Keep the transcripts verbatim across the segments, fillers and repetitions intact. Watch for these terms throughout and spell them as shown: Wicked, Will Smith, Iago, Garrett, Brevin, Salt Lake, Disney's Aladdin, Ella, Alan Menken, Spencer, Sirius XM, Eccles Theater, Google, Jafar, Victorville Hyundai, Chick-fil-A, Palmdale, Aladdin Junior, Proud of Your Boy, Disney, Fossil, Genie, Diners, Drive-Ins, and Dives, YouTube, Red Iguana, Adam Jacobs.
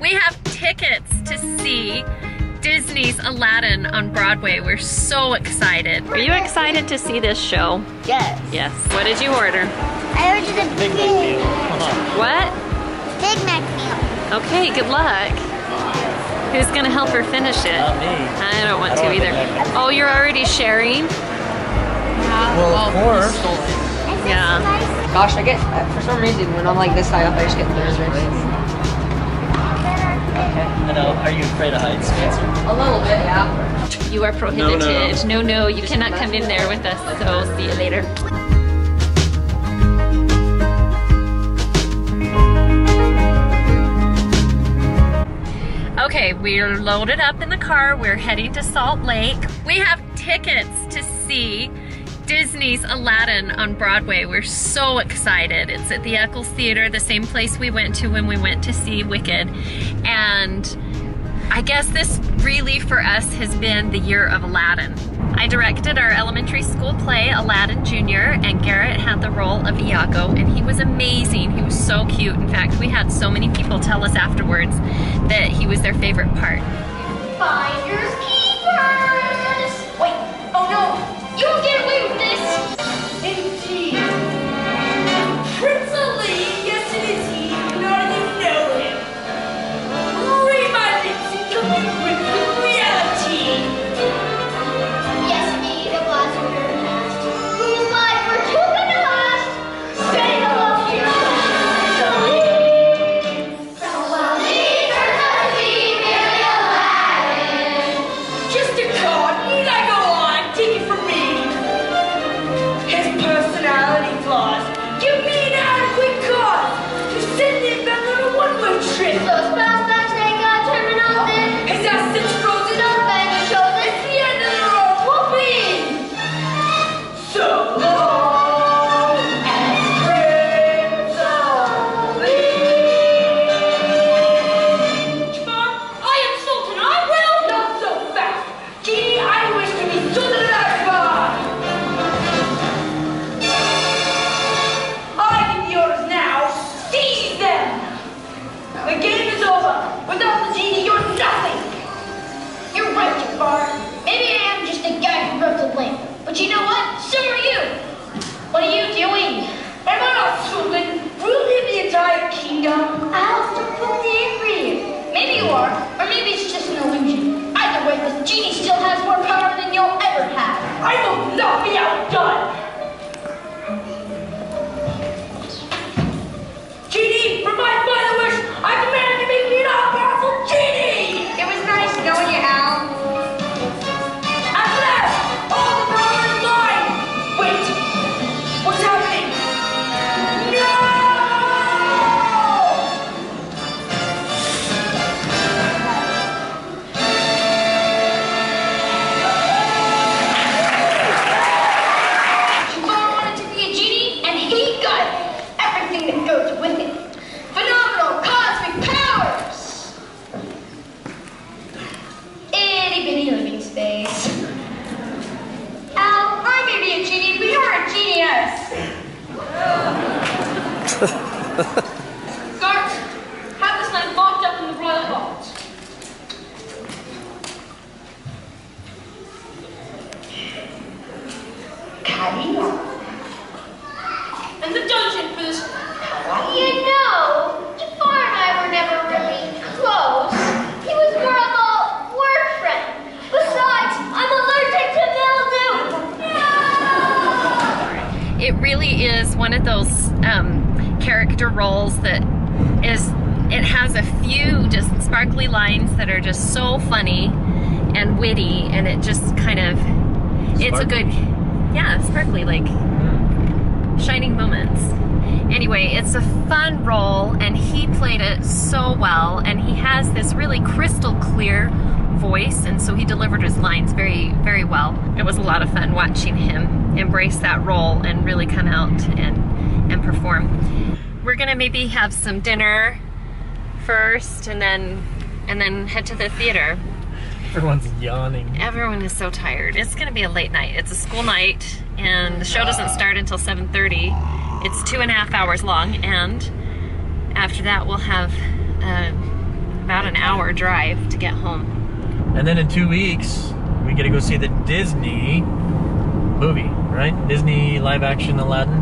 We have tickets to see Disney's Aladdin on Broadway. We're so excited. Are you excited to see this show? Yes. Yes. What did you order? I ordered a Big Mac meal. What? Big Mac meal. Okay, good luck. Who's gonna help her finish it? Not me. I don't want I don't to either. Oh, you're already sharing? Yeah. Well, of course. Yeah. Gosh, I get, for some reason, when I'm like this high up, I just get nervous. Okay. I know. Are you afraid of heights, Spencer? A little bit, yeah. You are prohibited. No, no, no, no you cannot come in there with us, so see you later. Okay, we're loaded up in the car. We're heading to Salt Lake. We have tickets to see Disney's Aladdin on Broadway. We're so excited. It's at the Eccles Theater, the same place we went to when we went to see Wicked. And I guess this really for us has been the year of Aladdin. I directed our elementary school play, Aladdin Junior, and Garrett had the role of Iago, and he was amazing. He was so cute. In fact, we had so many people tell us afterwards that he was their favorite part. Finders keepers! Wait, oh no! You don't get away with this! Indeed. Prince Ali, yes it is he, you don't even know him. Remind me to come in with reality. Yes indeed, it was a very past. Whose life were you gonna last? Say hello here, Prince Ali. So I'll leave her to leave Billy Aladdin. Just a card, need I go on? Take it from me. Personality flaws. Give me an adequate cause to send him that little one-way trip. So spells that take our terminal in. His essence frozen on many shoulders. It's the end of the road. We'll be in. So long as Prince Ali. Come on. I am Sultan. I will. Not so fast. Genie, I wish to be Sultan. But you know what? So are you! What are you doing? Am I not stupid? Ruling the entire kingdom? I'll start from the angry. Maybe you are, or maybe it's just an illusion. Either way, this genie still has more power than you'll ever have. I will not be outdone! Genie, for my final wish, I command you to make me an all-powerful genie! It was nice knowing you, Al. Guards, have this knife locked up in the royal vault. Carry on. And the dungeon for this. How do you know? Jafar and I were never really close. He was more of a work friend. Besides, I'm allergic to mildew. No! It really is one of those um, character roles that is, it has a few just sparkly lines that are just so funny and witty, and it just kind of, sparkly. It's a good, yeah, sparkly, like shining moments. Anyway, it's a fun role, and he played it so well, and he has this really crystal clear voice, and so he delivered his lines very, very well. It was a lot of fun watching him embrace that role and really come out and, and perform. We're gonna maybe have some dinner first, and then and then head to the theater. Everyone's yawning. Everyone is so tired. It's gonna be a late night. It's a school night, and the show doesn't start until seven thirty. It's two and a half hours long, and after that we'll have uh, an hour drive to get home. And then in two weeks, we get to go see the Disney movie, right? Disney live action Aladdin.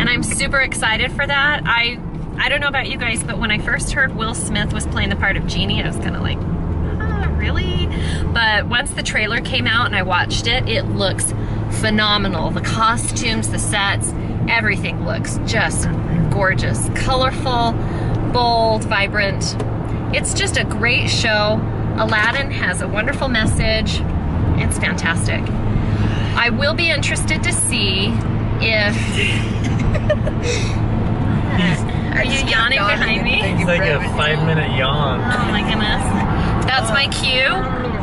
And I'm super excited for that. I I don't know about you guys, but when I first heard Will Smith was playing the part of Genie, I was kind of like, ah, really? But once the trailer came out and I watched it, it looks phenomenal. The costumes, the sets, everything looks just gorgeous. Colorful, bold, vibrant. It's just a great show. Aladdin has a wonderful message. It's fantastic. I will be interested to see if... Are you yawning behind me? It's like a five-minute yawn. Oh my goodness. That's my cue.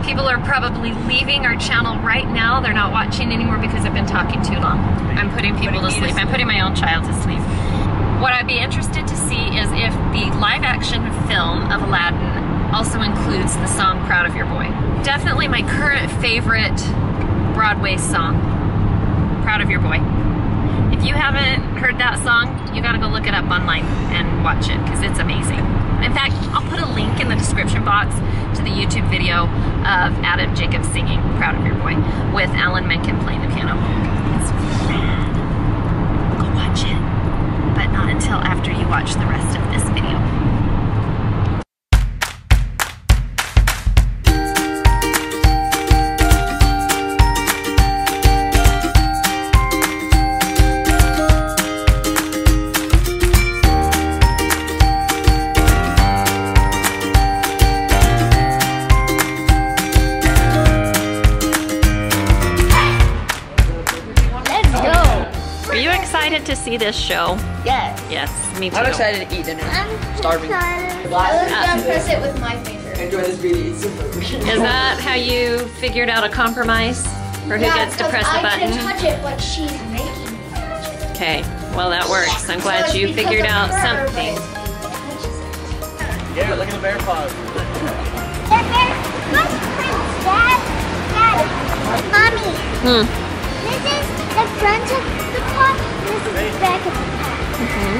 People are probably leaving our channel right now. They're not watching anymore because I've been talking too long. I'm putting people to sleep. I'm putting my own child to sleep. What I'd be interested to see is if the live-action film of Aladdin also includes the song Proud of Your Boy. Definitely my current favorite Broadway song, Proud of Your Boy. If you haven't heard that song, you gotta go look it up online and watch it because it's amazing. In fact, I'll put a link in the description box to the YouTube video of Adam Jacobs singing Proud of Your Boy with Alan Menken playing the piano. It's rad. Go watch it, but not until after you watch the rest of this video. This show? Yes. Yes, me too. I'm excited to eat dinner. I'm starving. Excited. I'm gonna press it with my finger. Enjoy this video. Is that how you figured out a compromise for who yeah, gets to press the button? I can touch it, but she's making me touch it. Okay, well that works. I'm glad so you figured out her, something. Yeah, look at the bear paws. Mommy. Hmm. This is the front of the paw, this is the back of the paw. Mm-hmm.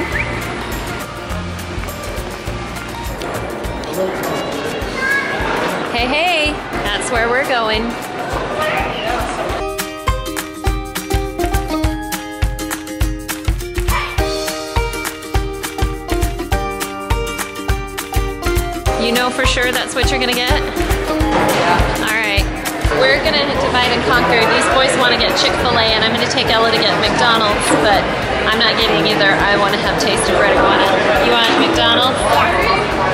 Hey, hey, that's where we're going. You know for sure that's what you're gonna get? Yeah. All right. We're gonna divide and conquer. These boys want to get Chick-fil-A and I'm gonna take Ella to get McDonald's, but I'm not getting either. I want to have taste of Red Iguana. You want McDonald's?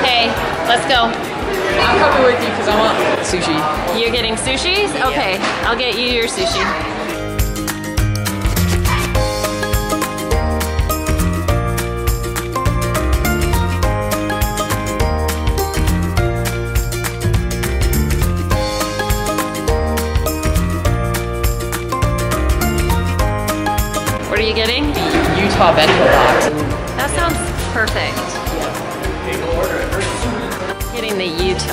Hey, let's go. I'm coming with you because I want sushi. You're getting sushis? Okay, I'll get you your sushi. What are you getting? Utah bento box. That sounds perfect. I'm getting the Utah.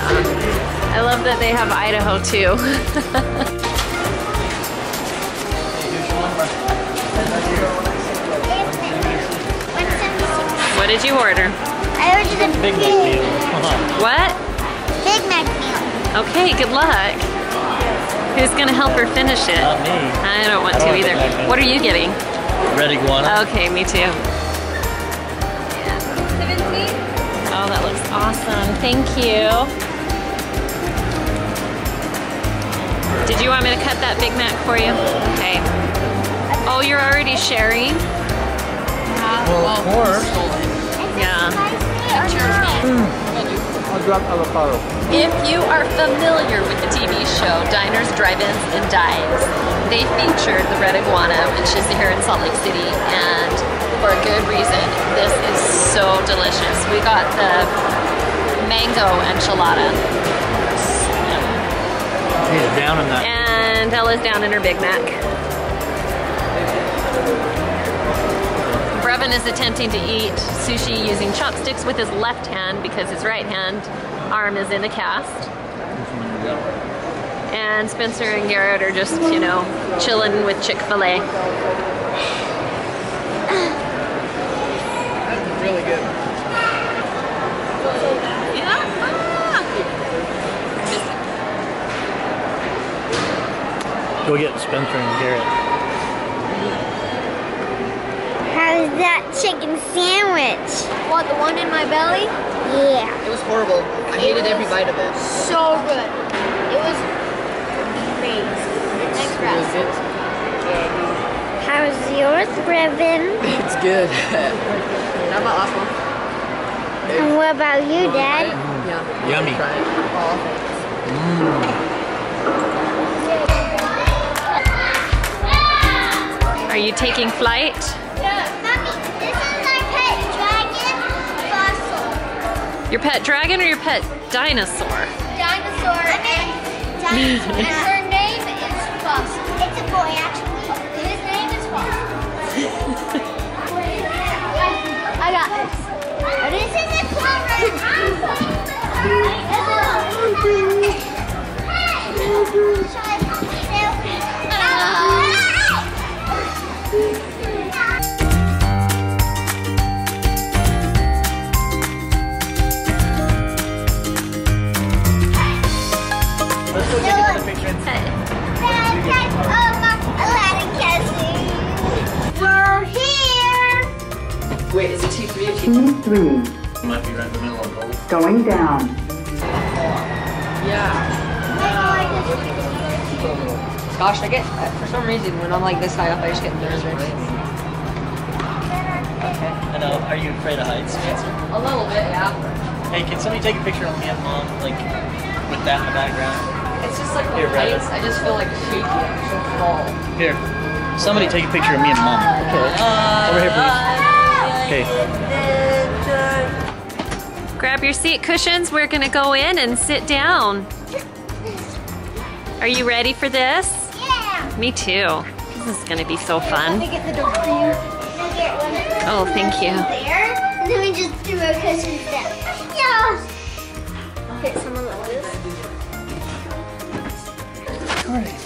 I love that they have Idaho too. What did you order? I ordered a Big Mac meal. What? Big Mac meal. Okay, good luck. Who's gonna help her finish it? Not me. I don't want to either. What are you getting? Red Iguana. Okay, me too. Yeah. Oh, that looks awesome. Thank you. Did you want me to cut that Big Mac for you? Okay. Oh, you're already sharing? Yeah. Well, of course. Yeah. I'll drop avocado. If you are familiar with the T V show Diners, Drive-Ins, and Dives, they featured the Red Iguana when she's here in Salt Lake City, and for a good reason. This is so delicious. We got the mango enchilada. He's down in that. And Ella's down in her Big Mac. Brevin is attempting to eat sushi using chopsticks with his left hand because his right hand arm is in a cast. And Spencer and Garrett are just, you know, chilling with Chick-fil-A. That's really good. Yeah. Ah. Go get Spencer and Garrett. How's that chicken sandwich? What, the one in my belly? Yeah. It was horrible. I hated every bite of it. So good. It was amazing. Thanks for asking. How's yours, Brevin? It's good. How about last one? And what about you, Dad? Yeah. Yummy. Mm. Are you taking flight? Yeah. Mommy, this is my pet dragon, Fossil. Your pet dragon or your pet dinosaur? Dinosaur. I mean, dinosaur. And her name is Fossil. It's a boy, actually. I got this. This is a Let's go take a picture inside. We're here. Wait, is it two, three, or two, three? Two, three. Might be right in the middle of both. Going down. Yeah. Gosh, I get, for some reason, when I'm like this high up, I just get nervous. Okay. I know, are you afraid of heights, Spencer? A little bit, yeah. Hey, can somebody take a picture of me and Mom, like, with that in the background? It's just like the heights, I just feel like shaky, I feel fall. Here, somebody take a picture of me and Mom. Okay. Uh, Over here, please. Okay. Grab your seat cushions. We're gonna go in and sit down. Are you ready for this? Yeah. Me too. This is gonna be so fun. Let me get the door for you. Oh, thank you. There, and then we just threw our cushions down. Yeah. I'll pick someone like this. All right.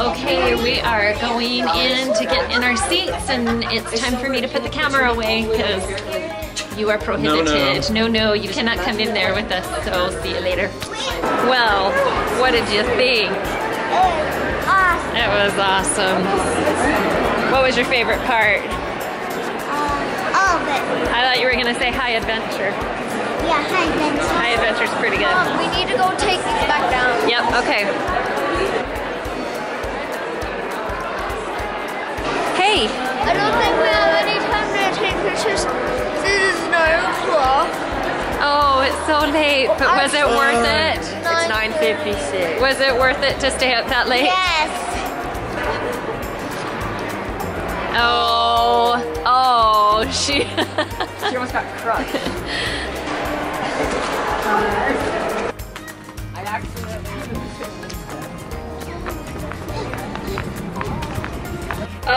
Okay, we are going in to get in our seats, and it's time for me to put the camera away because you are prohibited. No no. no, no, you cannot come in there with us, so see you later. Well, what did you think? It was awesome. What was your favorite part? All of it. I thought you were going to say high adventure. Yeah, high adventure. High adventure's pretty good. Mom, we need to go take these back down. Yep, okay. Hey! I don't think we have any time to take pictures. This is nine o'clock. Oh, it's so late, but was it worth it? It's nine fifty-six. Was it worth it to stay up that late? Yes! Oh, oh, she... she almost got crushed. I accidentally...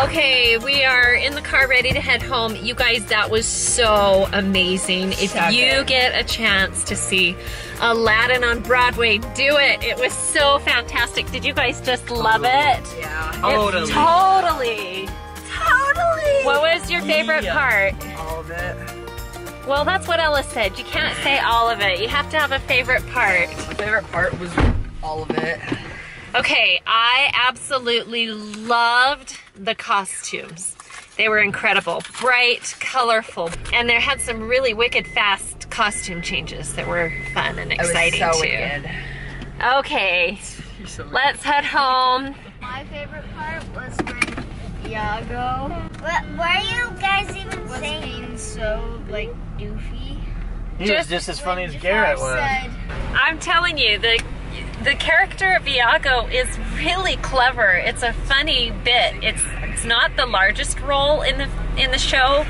Okay, we are in the car ready to head home. You guys, that was so amazing. If you get a chance to see Aladdin on Broadway, do it. It was so fantastic. Did you guys just love it? Yeah. Totally. It, totally. Totally. What was your favorite yeah. part? All of it. Well, that's what Ella said. You can't say all of it. You have to have a favorite part. My favorite part was all of it. Okay, I absolutely loved the costumes. They were incredible, bright, colorful, and they had some really wicked fast costume changes that were fun and exciting so too. Wicked. Okay, so let's head home. My favorite part was when Iago. What were you guys even was saying? Being so like doofy. He just, was just as funny as Garrett was. Said, I'm telling you, the. The character of Iago is really clever. It's a funny bit. It's it's not the largest role in the in the show,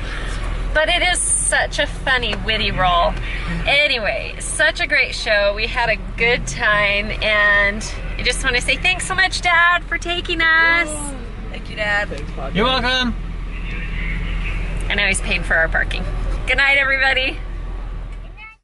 but it is such a funny, witty role. Anyway, such a great show. We had a good time, and I just want to say thanks so much, Dad, for taking us. Thank you, Dad. You're welcome. And now he's paying for our parking. Good night, everybody.